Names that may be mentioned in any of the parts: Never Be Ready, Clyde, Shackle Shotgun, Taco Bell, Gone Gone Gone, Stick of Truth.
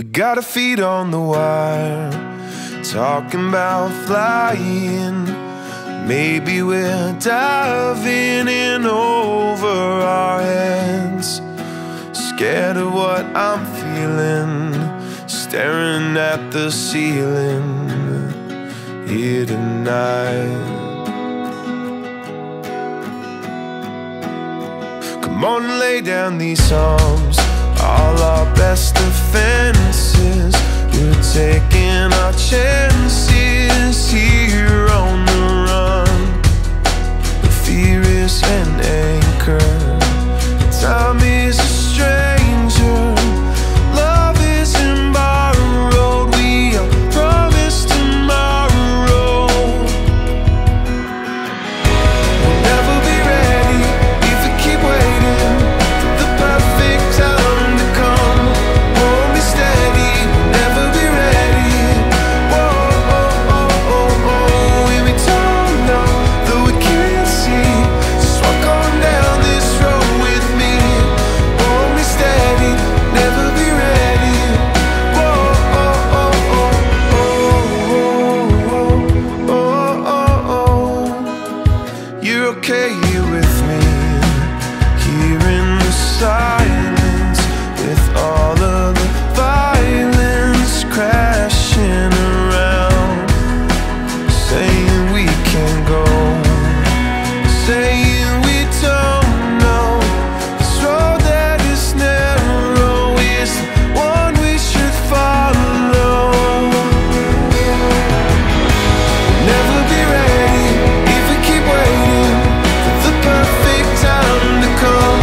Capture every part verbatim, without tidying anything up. We got our feet on the wire, talking about flying. Maybe we're diving in over our heads. Scared of what I'm feeling, staring at the ceiling here tonight. Come on and lay down these arms, all our best defenses. We're taking our chances here on the run. The fear is an anchor, time is a stranger. Love isn't borrowed, we are promised tomorrow. We'll never be ready if we keep waiting for the perfect time to come. Hold me steady, we'll never be ready. Whoa, oh, oh, oh, oh. We'll be torn up, though we can't see. Just walk on down this road with me. Hold me steady, never be ready. Whoa, oh, oh, oh, oh, oh, oh, oh, oh. You're okay here with me, here in the silence, with all of the violence crashing around, saying we can't go, saying we don't know. This road that is narrow is the one we should follow. We'll never be ready if we keep waiting for the perfect time to come.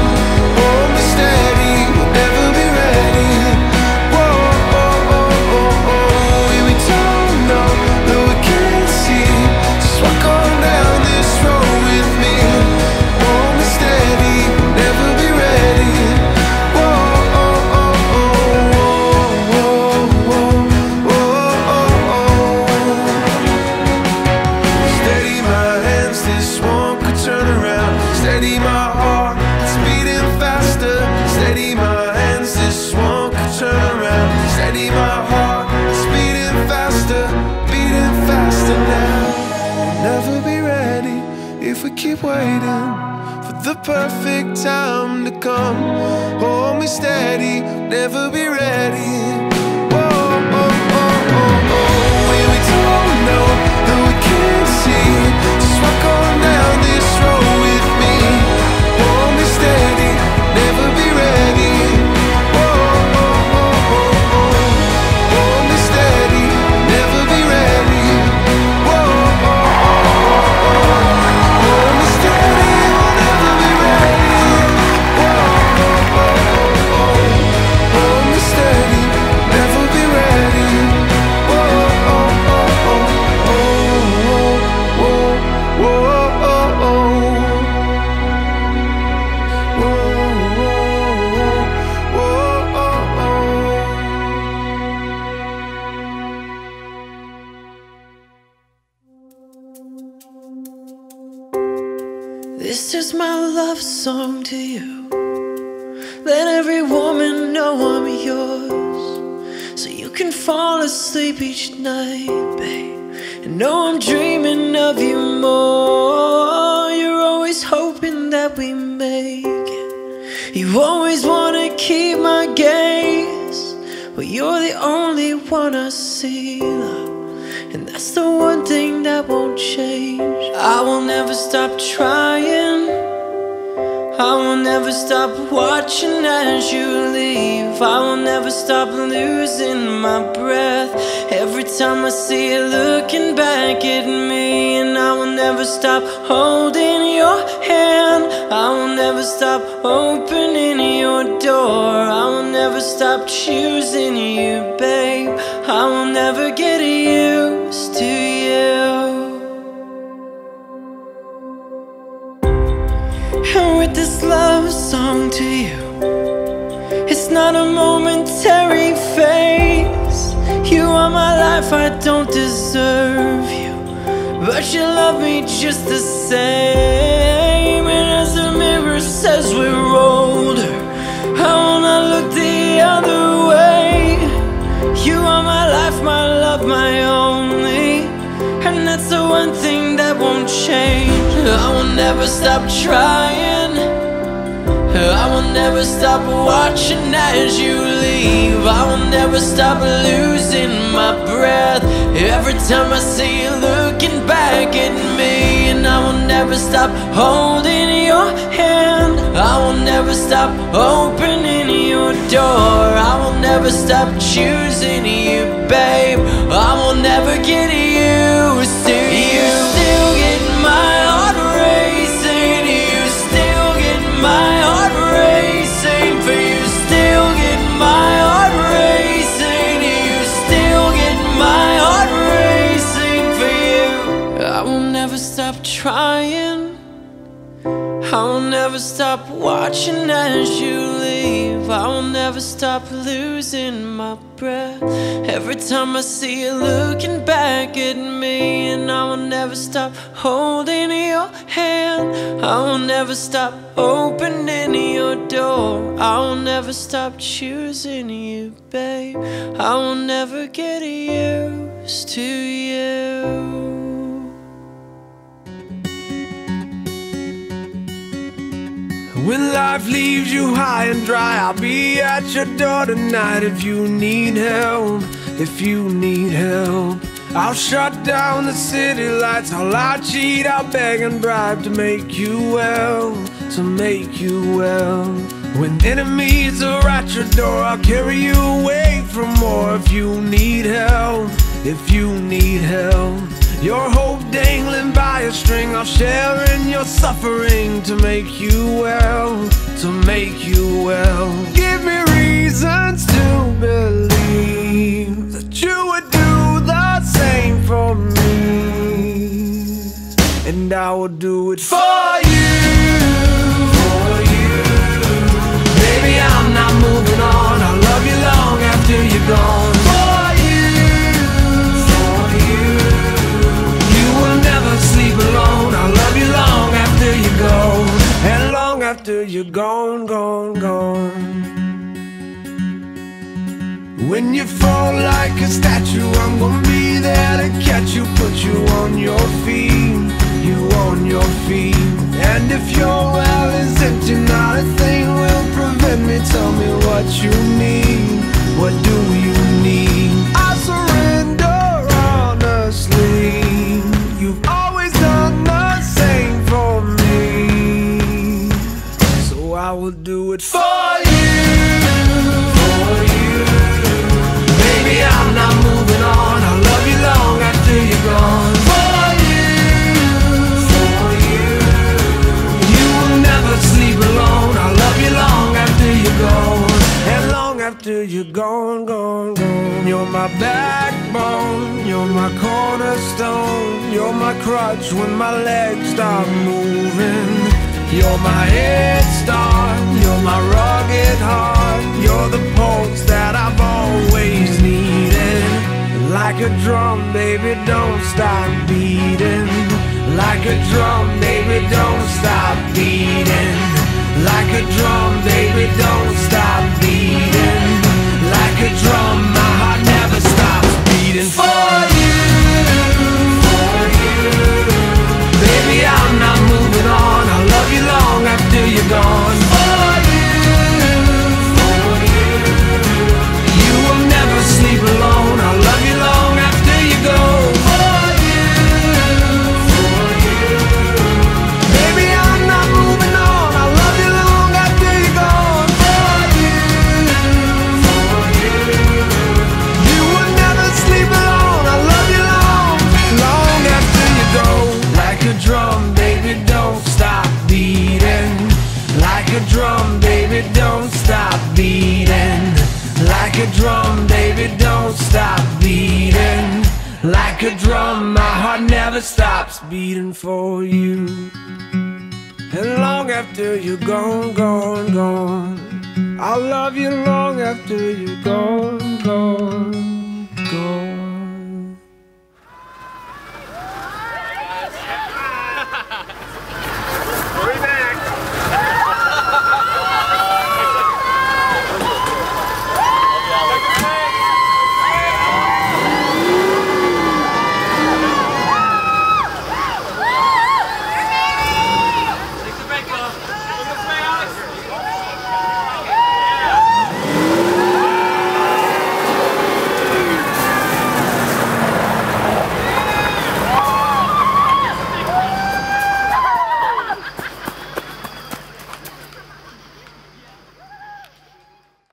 Hold me steady, we'll never be ready. Whoa, oh, oh, oh, oh. We, we don't know, though we can't see. Just walk on down this road with me. Hold me steady, we'll never be ready. Whoa, oh, oh, oh, oh, oh, oh, oh, oh, oh. Steady my hands, this one could turn around. Steady my heart, it's beating faster. Steady my hands, this one could turn around. Steady my heart, it's beating faster, beating faster now. We'll never be ready if we keep waiting for the perfect time to come. Hold me steady, we'll never be ready. Whoa, oh, oh, oh, oh. We, we don't know, though we can't see. Just walk on down this road with me. Hold me steady, never be ready. Whoa, oh, oh, oh, oh. Hold me steady, never be ready. Whoa, oh, oh, oh, oh. Hold me steady, we'll never be ready. Whoa, oh, oh, oh, oh. Hold me steady, never be ready. Whoa, oh, oh, oh, oh, whoa, whoa, oh, oh. Whoa, whoa, whoa, oh, oh. This is my love song to you. Let every woman know I'm yours. So you can fall asleep each night, babe. And know I'm dreaming of you more. You're always hoping that we make it. You always wanna keep my gaze. But you're the only one I see, love. And that's the one thing that won't change. I will never stop trying. I will never stop watching as you leave. I will never stop losing my breath every time I see you looking back at me. And I will never stop holding your hand. I will never stop opening your door. I will never stop choosing you, babe. I will never get used to you. And with this love song to you, it's not a momentary phase. You are my life, I don't deserve you, but you love me just the same. And as the mirror says we're older, I will not look the other way. change. I will never stop trying. I will never stop watching as you leave. I will never stop losing my breath every time I see you looking back at me. And I will never stop holding your hand. I will never stop opening your door. I will never stop choosing you, babe. I will never get used to you. You still get my heart racing. You still get my heart racing. For you still get my heart racing. You still get my heart racing. For you I will never stop trying. I will never stop watching as you leave. I will never stop losing my breath every time I see you looking back at me. And I will never stop holding your hand. I will never stop opening your door. I will never stop choosing you, babe. I will never get used to you. When life leaves you high and dry, I'll be at your door tonight. If you need help, if you need help, I'll shut down the city lights. I'll lie, cheat, I'll beg and bribe to make you well, to make you well. When enemies are at your door, I'll carry you away from more. If you need help, if you need help, your hope dangling by a string, I'll share in your suffering to make you well, to make you well. Give me reasons to believe that you would do the same for me, and I will do it for you, for you. Baby, I'm not moving on. I'll love you long after you're gone. And long after you're gone, gone, gone. When you fall like a statue, I'm gonna be there to catch you, put you on your feet, you on your feet. And if your well is empty, not a thing will prevent me. Tell me what you need, what do you need? I surrender honestly. You've always done the same for me, I will do it for you, for you. Baby, I'm not moving on. I'll love you long after you're gone. For you, for you. You will never sleep alone. I'll love you long after you're gone. And long after you're gone, gone, gone. You're my backbone. You're my cornerstone. You're my crutch when my legs stop moving. You're my head start, you're my rugged heart. You're the pulse that I've always needed. Like a drum, baby, don't stop beating. Like a drum, baby, don't stop beating. Like a drum, baby, don't stop beating. Like a drum, my heart never stops beating. For you, for you. Baby, I'm not moving on. Love you long after you're gone. For you, for you. You will never sleep alone. I'll love you long after you go. For you, for you. Baby, I'm not moving on. I'll love you long after you're gone. For you, for you. You will never sleep alone. I'll love you long, long after you go. Like a drum, baby, don't stop beating. Like a drum, baby, don't stop beating. Like a drum, baby, don't stop beating. Like a drum, my heart never stops beating for you. And long after you're gone, gone, gone, I'll love you long after you're gone.